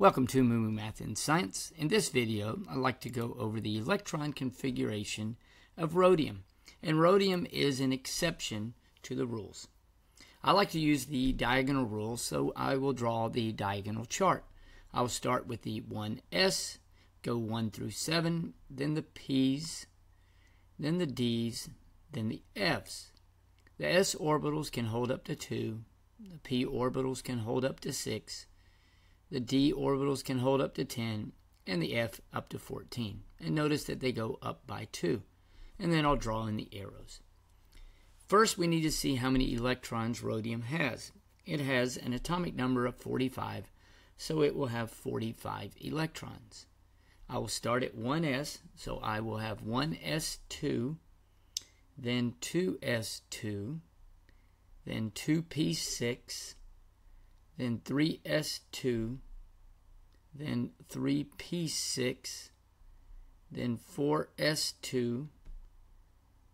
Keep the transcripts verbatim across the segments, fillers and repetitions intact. Welcome to MooMooMath and Science. In this video, I'd like to go over the electron configuration of rhodium. And rhodium is an exception to the rules. I like to use the diagonal rule, so I will draw the diagonal chart. I'll start with the one s, go one through seven, then the p's, then the d's, then the f's. The s orbitals can hold up to two, the p orbitals can hold up to six, the d orbitals can hold up to ten, and the f up to fourteen. And notice that they go up by two. And then I'll draw in the arrows. First, we need to see how many electrons rhodium has. It has an atomic number of forty-five, so it will have forty-five electrons. I will start at one s, so I will have one s two, then two s two, then two p six, then three s two, then three p six, then four s two,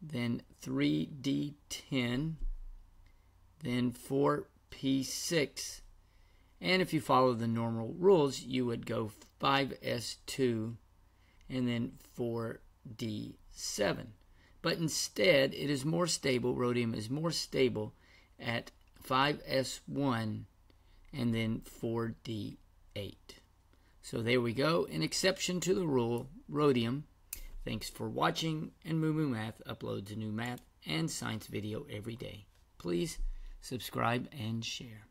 then three d ten, then four p six, and if you follow the normal rules, you would go five s two, and then four d seven. But instead, it is more stable, rhodium is more stable at five s one, and then four d eight. So there we go, an exception to the rule, rhodium. Thanks for watching, and MooMooMath uploads a new math and science video every day. Please subscribe and share.